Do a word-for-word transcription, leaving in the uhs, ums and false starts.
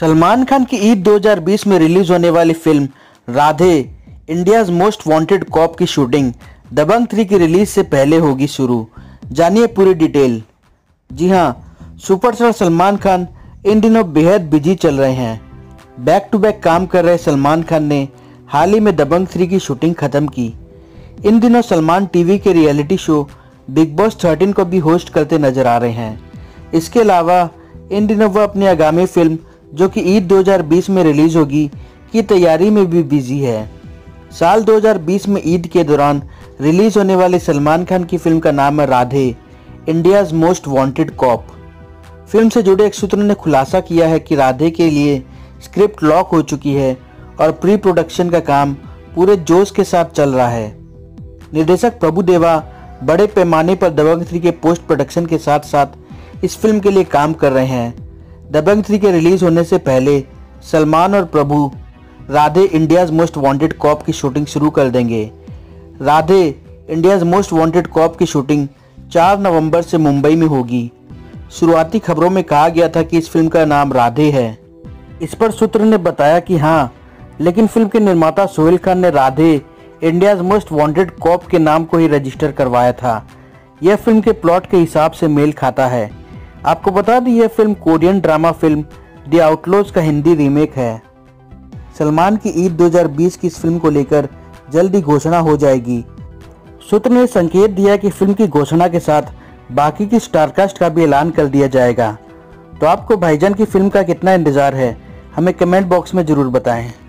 सलमान खान की ईद दो हज़ार बीस में रिलीज होने वाली film Radhe India's most wanted corp की शूटिंग दबंग थ्री की रिलीज से पहले होगी शुरू। जानिए पूरी डिटेल। जी हां, सुपरस्टार सलमान खान इन दिनों बेहद बिजी चल रहे हैं। बैक टू बैक काम कर रहे सलमान खान ने हाल ही में दबंग थ्री की शूटिंग खत्म की। इन दिनों सलमान टीवी के reality show Bigg Boss thirteen को भी होस्ट करते नजर आ रहे हैं। इसके अलावा इन दिनों वह अपनी आगामी फिल्म जो कि ईद दो हज़ार बीस में रिलीज होगी की तैयारी में भी बिजी है। साल दो हज़ार बीस में ईद के दौरान रिलीज होने वाली सलमान खान की फिल्म का नाम है Radhe India's most wanted cop. Film से जुड़े एक सूत्र ने खुलासा किया है कि राधे के लिए स्क्रिप्ट लॉक हो चुकी है और प्री प्रोडक्शन का काम पूरे जोश के साथ चल रहा है। निर्देशक प्रभु देवा बड़े पैमाने पर दबंग थ्री के पोस्ट प्रोडक्शन के साथ साथ इस फिल्म के लिए काम कर रहे हैं। दबंग थ्री के रिलीज होने से पहले सलमान और Prabhu Radhe India's most wanted corp की शूटिंग शुरू कर देंगे। Radhe India's most wanted corp की शूटिंग चार नवंबर से मुंबई में होगी। शुरुआती खबरों में कहा गया था कि इस फिल्म का नाम राधे है। इस पर सूत्र ने बताया कि हाँ, लेकिन फिल्म के निर्माता सोहेल खान ने Radhe India's most wanted cop के नाम को ही रजिस्टर करवाया था। यह फिल्म के प्लॉट के हिसाब से मेल खाता है। आपको बता दें, यह film Korean drama film the outlaws का हिंदी रीमेक है। सलमान की ईद दो हज़ार बीस की इस फिल्म को लेकर जल्दी घोषणा हो जाएगी। सूत्र ने संकेत दिया कि फिल्म की घोषणा के साथ बाकी की स्टारकास्ट का भी ऐलान कर दिया जाएगा। तो आपको भाईजान की फिल्म का कितना इंतजार है, हमें कमेंट बॉक्स में ज़रूर बताएं।